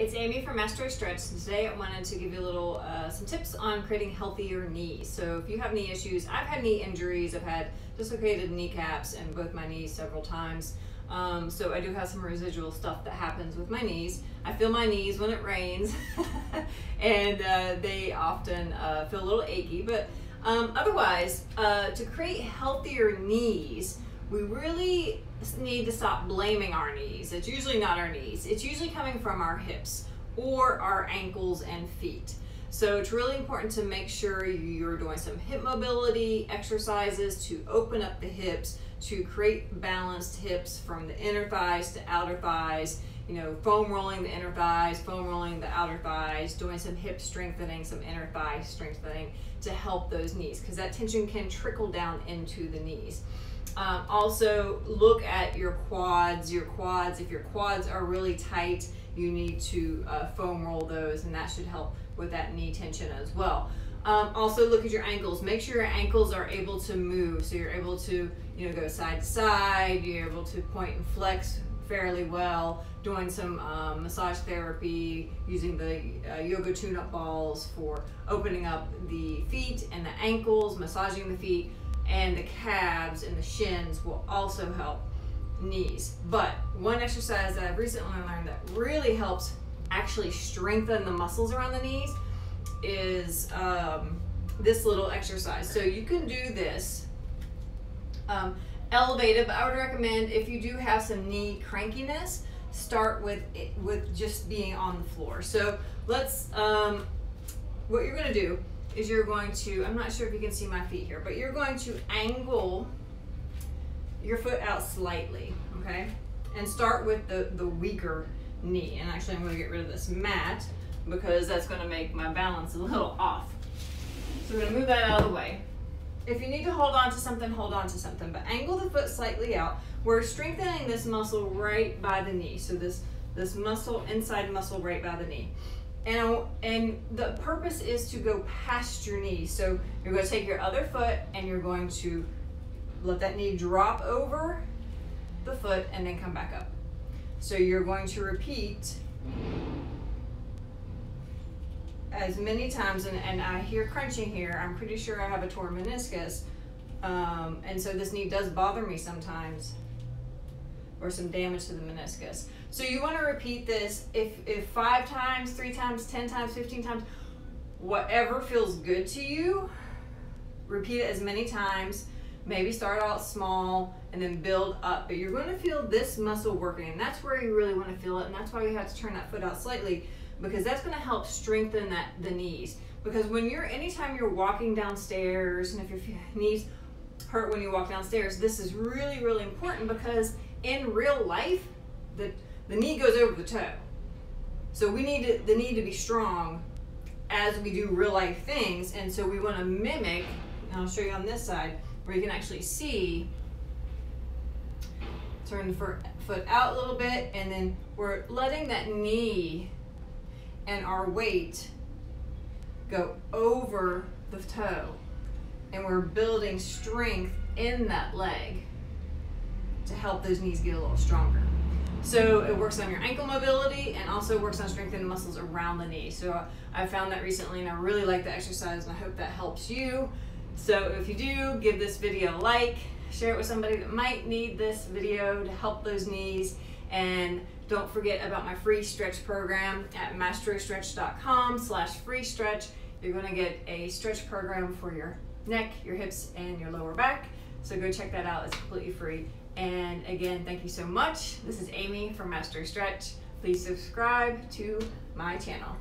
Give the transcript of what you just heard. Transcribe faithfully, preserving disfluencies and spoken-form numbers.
it's Amy from Mastro Stretch. Today I wanted to give you a little, uh, some tips on creating healthier knees. So if you have knee issues, I've had knee injuries, I've had dislocated kneecaps in both my knees several times. Um, so I do have some residual stuff that happens with my knees. I feel my knees when it rains and uh, they often uh, feel a little achy, but um, otherwise, uh, to create healthier knees, we really need to stop blaming our knees. It's usually not our knees. It's usually coming from our hips or our ankles and feet. So it's really important to make sure you're doing some hip mobility exercises to open up the hips, to create balanced hips from the inner thighs to outer thighs, you know, foam rolling the inner thighs, foam rolling the outer thighs, doing some hip strengthening, some inner thigh strengthening to help those knees, because that tension can trickle down into the knees. Um, also, look at your quads, your quads. If your quads are really tight, you need to uh, foam roll those, and that should help with that knee tension as well. Um, also, look at your ankles. Make sure your ankles are able to move, so you're able to, you know, go side to side, you're able to point and flex fairly well, doing some um, massage therapy, using the uh, yoga tune-up balls for opening up the feet and the ankles, massaging the feet. And the calves and the shins will also help knees. But one exercise that I've recently learned that really helps actually strengthen the muscles around the knees is um, this little exercise. So you can do this um, elevated, but I would recommend if you do have some knee crankiness, start with it, with just being on the floor. So let's, um, what you're gonna do is you're going to, I'm not sure if you can see my feet here, but you're going to angle your foot out slightly, okay? And start with the, the weaker knee. And actually I'm gonna get rid of this mat because that's gonna make my balance a little off. So we're gonna move that out of the way. If you need to hold on to something, hold on to something, but angle the foot slightly out. We're strengthening this muscle right by the knee. So this, this muscle, inside muscle right by the knee. And, and the purpose is to go past your knee. So you're going to take your other foot and you're going to let that knee drop over the foot and then come back up. So you're going to repeat as many times, and, and I hear crunching here. I'm pretty sure I have a torn meniscus. Um, and so this knee does bother me sometimes, or some damage to the meniscus. So you want to repeat this if, if five times, three times, ten times, fifteen times, whatever feels good to you, repeat it as many times. Maybe start out small and then build up, but you're going to feel this muscle working, and that's where you really want to feel it, and that's why you have to turn that foot out slightly, because that's going to help strengthen that the knees. Because when you're, anytime you're walking downstairs, and if your knees hurt when you walk downstairs, this is really, really important, because in real life, the, the knee goes over the toe. So we need to, the knee to be strong as we do real life things. And so we want to mimic, and I'll show you on this side, where you can actually see, turn the foot out a little bit, and then we're letting that knee and our weight go over the toe. And we're building strength in that leg to help those knees get a little stronger. So it works on your ankle mobility and also works on strengthening muscles around the knee. So I found that recently, and I really like the exercise, and I hope that helps you. So if you do, give this video a like, share it with somebody that might need this video to help those knees, and don't forget about my free stretch program at mastrostretch dot com slash free stretch. You're gonna get a stretch program for your neck, your hips, and your lower back. So go check that out, it's completely free. And again, thank you so much. This is Amy from Mastro Stretch. Please subscribe to my channel.